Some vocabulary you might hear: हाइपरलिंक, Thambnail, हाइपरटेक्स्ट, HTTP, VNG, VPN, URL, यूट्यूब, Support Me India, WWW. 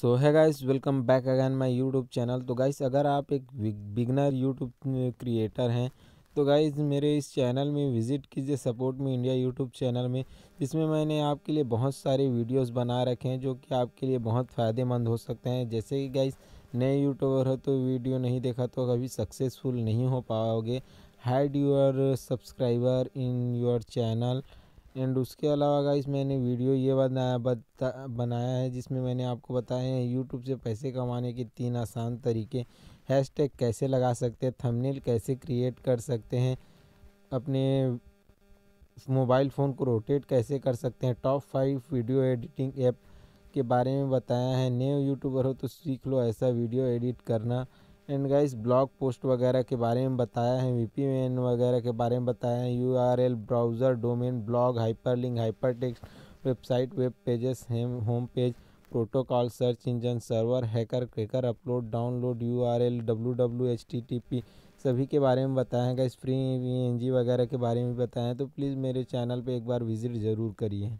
So hi guys, welcome back again my यूट्यूब channel. तो guys, अगर आप एक बिगनर यूट्यूब क्रिएटर हैं तो गाइस मेरे इस चैनल में विज़िट कीजिए, support me India यूट्यूब channel में, जिसमें मैंने आपके लिए बहुत सारे वीडियोस बना रखे हैं जो कि आपके लिए बहुत फ़ायदेमंद हो सकते हैं। जैसे कि गाइस नए यूट्यूबर हो तो वीडियो नहीं देखा तो कभी सक्सेसफुल नहीं हो पाओगे। Hide your subscriber in your channel. And उसके अलावा गाइस मैंने वीडियो ये बनाया है जिसमें मैंने आपको बताया है यूट्यूब से पैसे कमाने के 3 आसान तरीके, हैशटैग कैसे लगा सकते हैं, थंबनेल कैसे क्रिएट कर सकते हैं, अपने मोबाइल फ़ोन को रोटेट कैसे कर सकते हैं, टॉप 5 वीडियो एडिटिंग ऐप के बारे में बताया है। नए यूट्यूबर हो तो सीख लो ऐसा वीडियो एडिट करना। एंड गाइस ब्लॉग पोस्ट वगैरह के बारे में बताया है, वीपीएन वगैरह के बारे में बताया है, URL, browser, domain, blog, हाइपरलिंक, हाइपरटेक्स्ट, website, web pages, home page, protocol, search engine, server, hacker, cracker, upload, download, URL, WW, HTTP सभी के बारे में बताया है। गाइस फ्री वीएनजी वगैरह के बारे में बताया है। तो प्लीज़ मेरे चैनल पर एक बार विजिट ज़रूर करिए।